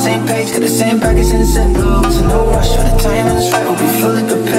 Same package and the same goals. No rush when the time is right. We'll be fully prepared.